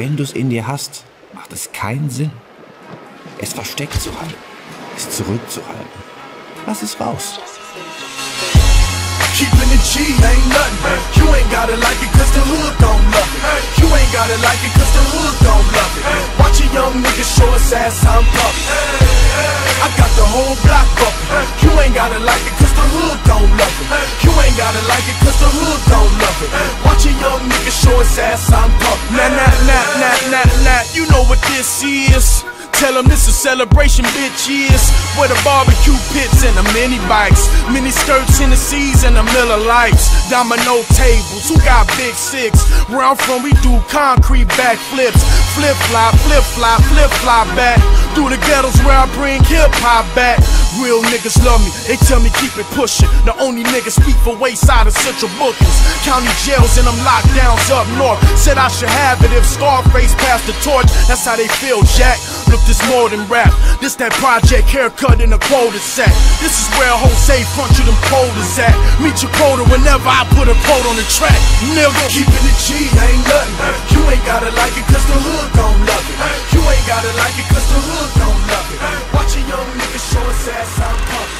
wenn du es in dir hast, macht es keinen Sinn. Es versteckt zu halten, es zurückzuhalten. Lass es raus. Keeping the G ain't nothing. You ain't gotta like it cause the hood don't love it. You ain't gotta like it cause the hood don't love it. Watch a young nigga show his ass I'm puffin'. I got the whole block bumpin'. You ain't gotta like it cause the hood don't love it. You ain't gotta like it cause the hood don't love it. Watch a young nigga show his ass I'm puffin'. Nah, you know what this is. Tell them this a celebration, bitch, is where the barbecue pits and the mini bikes, mini skirts in the seas and the Miller Lights, domino tables, who got big six? Where I'm from, we do concrete backflips, flip-fly, flip-fly back, through the ghettos where I bring hip-hop back. Real niggas love me, they tell me keep it pushin'. The only niggas speak for wayside of central bookings, county jails and them lockdowns up north. Said I should have it if Scarface passed the torch. That's how they feel, Jack. Look, this more than rap. This that project haircut in a quota sack. This is where Jose front you them quotas at. Meet your quota whenever I put a quote on the track. Nigga, keeping the G ain't nothing. You ain't gotta like it cause the hood don't love it. You ain't gotta like it cause the hood don't love it. Watch a young nigga show his ass out.